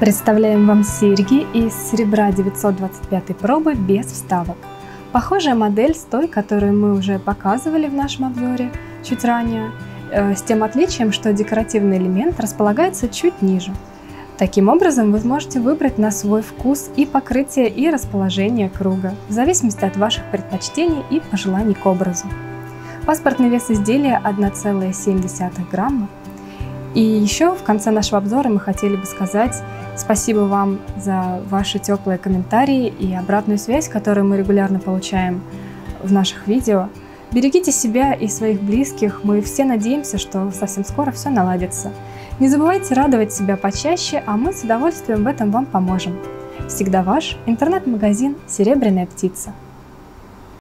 Представляем вам серьги из серебра 925 пробы без вставок. Похожая модель с той, которую мы уже показывали в нашем обзоре чуть ранее, с тем отличием, что декоративный элемент располагается чуть ниже. Таким образом, вы сможете выбрать на свой вкус и покрытие, и расположение круга, в зависимости от ваших предпочтений и пожеланий к образу. Паспортный вес изделия 1,7 грамма. И еще в конце нашего обзора мы хотели бы сказать спасибо вам за ваши теплые комментарии и обратную связь, которую мы регулярно получаем в наших видео. Берегите себя и своих близких, мы все надеемся, что совсем скоро все наладится. Не забывайте радовать себя почаще, а мы с удовольствием в этом вам поможем. Всегда ваш интернет-магазин «Серебряная птица».